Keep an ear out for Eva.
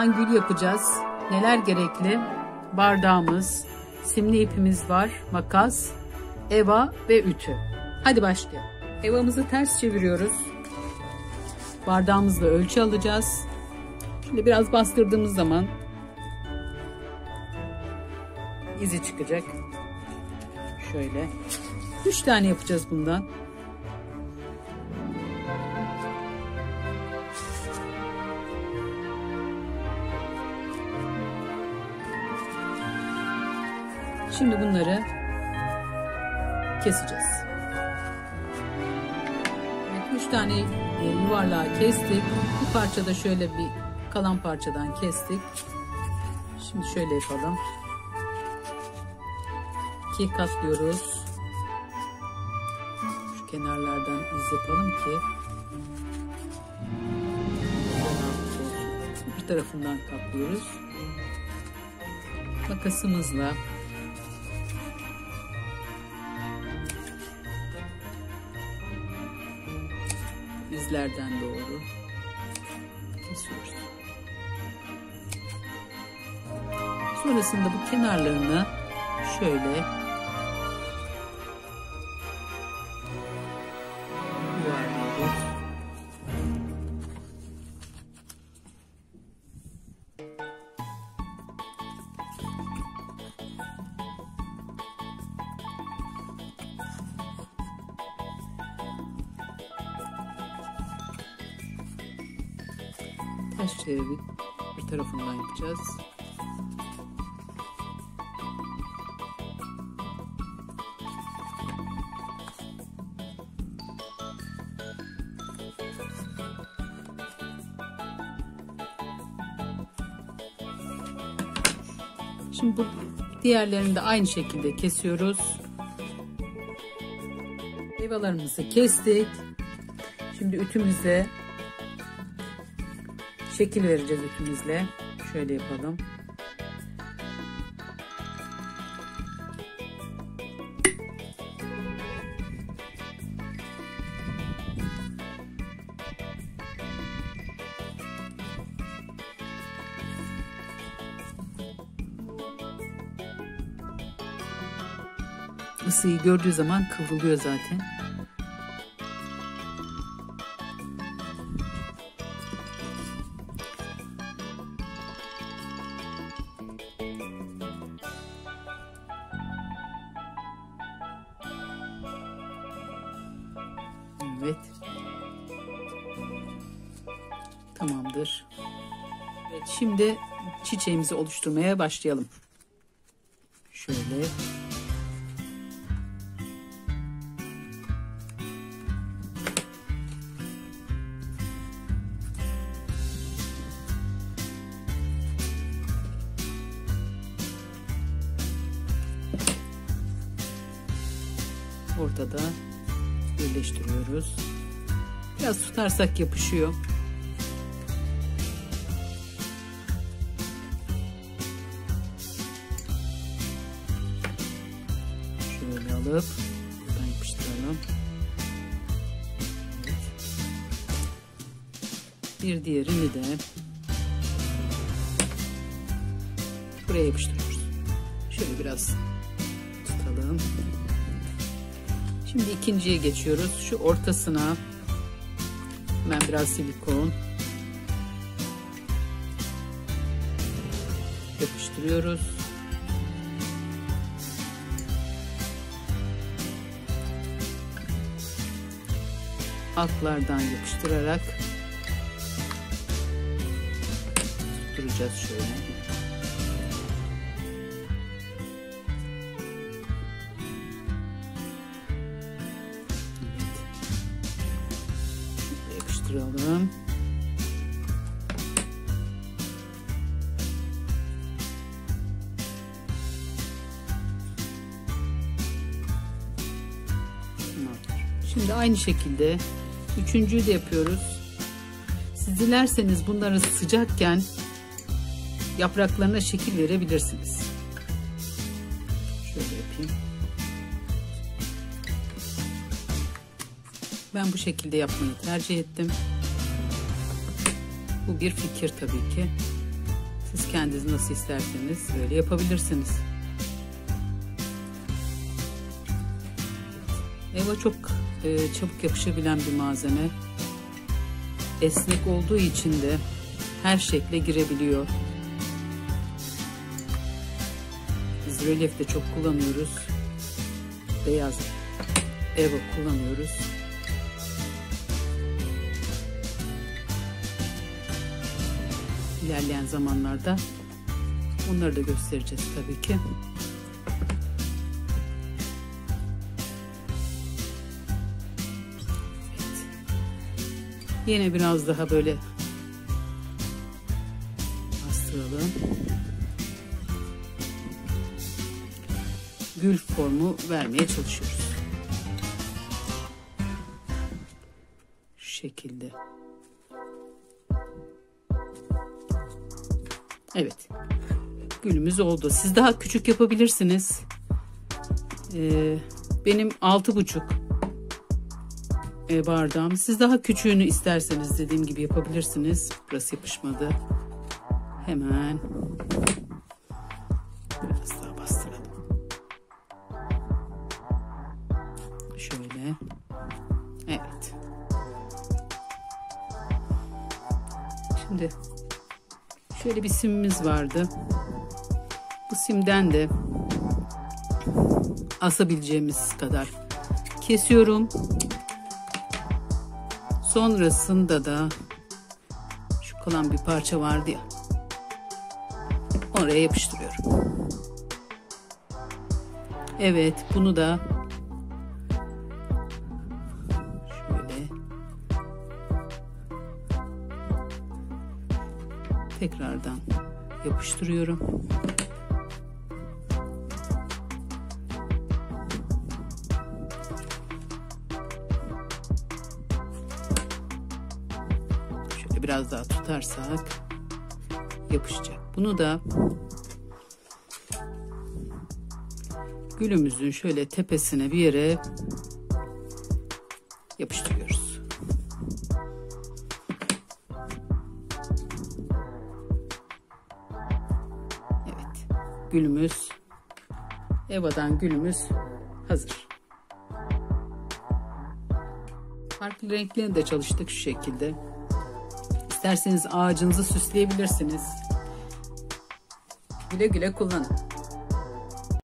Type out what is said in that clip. Bundan gül yapacağız. Neler gerekli? Bardağımız, simli ipimiz var, makas, Eva ve ütü. Hadi başlayalım. Evamızı ters çeviriyoruz. Bardağımızla ölçü alacağız. Şimdi biraz bastırdığımız zaman izi çıkacak. Şöyle 3 tane yapacağız bundan. Şimdi bunları keseceğiz. Evet, 3 tane yuvarlağı kestik. Bir parça da şöyle bir kalan parçadan kestik. Şimdi şöyle yapalım. 2 katlıyoruz. Şu kenarlardan iz yapalım ki bir tarafından katlıyoruz. Makasımızla izlerden doğru kesiyoruz. Sonrasında bu kenarlarını şöyle yuvarlıyoruz. Ters çevirip bir tarafından yapacağız. Şimdi bu diğerlerini de aynı şekilde kesiyoruz. Evalarımızı kestik. Şimdi ütümüze şekil vereceğiz ütümüzle. Şöyle yapalım. Isıyı gördüğü zaman kıvrılıyor zaten. Evet. Tamamdır. Evet, şimdi çiçeğimizi oluşturmaya başlayalım. Şöyle. Ortada birleştiriyoruz. Biraz tutarsak yapışıyor. Şöyle alıp buradan yapıştıralım. Evet. Bir diğerini de buraya yapıştırıyoruz. Şöyle biraz tutalım. Şimdi ikinciye geçiyoruz. Şu ortasına hemen biraz silikon yapıştırıyoruz. Altlardan yapıştırarak tutturacağız şöyle. Yapıştıralım. Şimdi aynı şekilde üçüncüyü de yapıyoruz. Siz dilerseniz bunları sıcakken yapraklarına şekil verebilirsiniz. Şöyle yapayım. Ben bu şekilde yapmayı tercih ettim. Bu bir fikir tabii ki. Siz kendiniz nasıl isterseniz böyle yapabilirsiniz. Eva çok çabuk yapışabilen bir malzeme. Esnek olduğu için de her şekle girebiliyor. Biz rölyefte çok kullanıyoruz. Beyaz Eva kullanıyoruz. İlerleyen zamanlarda onları da göstereceğiz tabii ki. Evet. Yine biraz daha böyle bastıralım. Gül formu vermeye çalışıyoruz. Şu şekilde. Evet, gülümüz oldu. Siz daha küçük yapabilirsiniz. Benim 6,5 bardağım. Siz daha küçüğünü isterseniz dediğim gibi yapabilirsiniz. Burası yapışmadı. Hemen biraz daha bastıralım. Şöyle. Evet. Şimdi şöyle bir simimiz vardı. Bu simden de asabileceğimiz kadar kesiyorum. Sonrasında da şu kalan bir parça vardı ya, oraya yapıştırıyorum. Evet, bunu da tekrardan yapıştırıyorum. Şöyle biraz daha tutarsak yapışacak. Bunu da gülümüzün şöyle tepesine bir yere yapıştırıyoruz. Gülümüz, Eva'dan gülümüz hazır. Farklı renklerini de çalıştık şu şekilde. İsterseniz ağacınızı süsleyebilirsiniz. Güle güle kullanın.